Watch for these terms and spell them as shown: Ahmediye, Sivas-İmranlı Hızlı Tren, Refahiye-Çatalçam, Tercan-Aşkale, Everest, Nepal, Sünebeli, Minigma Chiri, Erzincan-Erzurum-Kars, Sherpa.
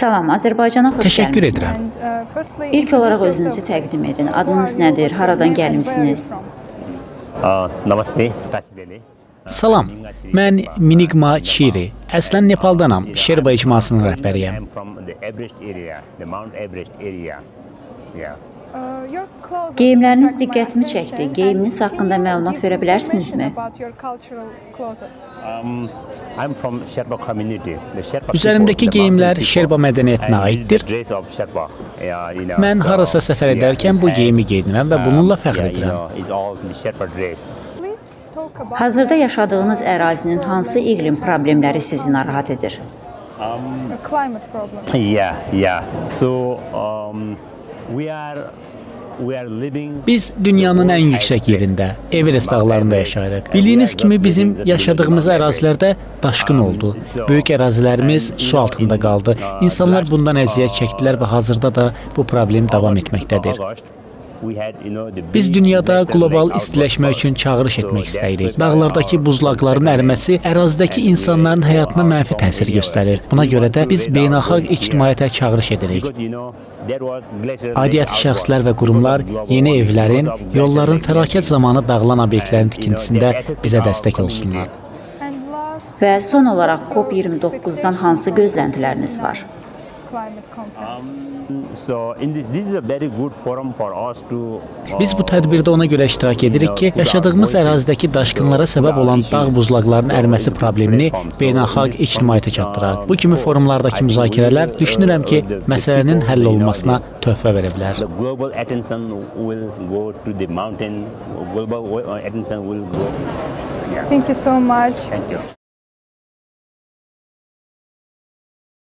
Salam, Azərbaycana xoş gəlmişsiniz. Təşəkkür edirəm. İlk olaraq özünüzü təqdim edin. Adınız nədir? Haradan gəlmişsiniz? Salam, mən Minigma Chiri. Əslən Nepaldanam. Sherpa icmasının rəhbəriyəm. Geyimləriniz diqqətimi çəkdi. Geyiminiz haqqında məlumat verə bilərsinizmi? Üzerimdeki geyimlər Sherpa mədəniyyətinə aiddir. Mən harasa səfər edərkən bu geyimi geyinirəm və bununla fəxr edirəm. Hazırda yaşadığınız ərazinin hansı iqlim problemləri sizi narahat edir? Biz dünyanın en yüksek yerinde, Everest dağlarında yaşayırıq. Bildiğiniz kimi bizim yaşadığımız ərazilərdə daşqın oldu. Böyük ərazilərimiz su altında qaldı. İnsanlar bundan əziyyət çəkdilər və hazırda da bu problem davam etməkdədir. Biz dünyada qlobal istiləşmə üçün çağırış etmək istəyirik. Dağlardakı buzlaqların əriməsi ərazidəki insanların həyatına mənfi təsir göstərir. Buna görə də biz beynəlxalq ictimaiyyətə çağırış edirik. Aidiyyətli şəxslər və qurumlar yeni evlərin, yolların fəlakət zamanı dağılan obyektlərin tikintisində bizə dəstək olsunlar. Və son olaraq COP29-dan hansı gözləntiləriniz var? Biz bu tədbirdə ona görə iştirak edirik ki, yaşadığımız ərazidəki daşqınlara səbəb olan dağ buzlaqlarının əriməsi problemini beynəlxalq ictimaiyyətə çatdıraq. Bu kimi forumlardakı müzakirələr düşünürəm ki, məsələnin həll olunmasına töhfə verə bilər. Thank you so much.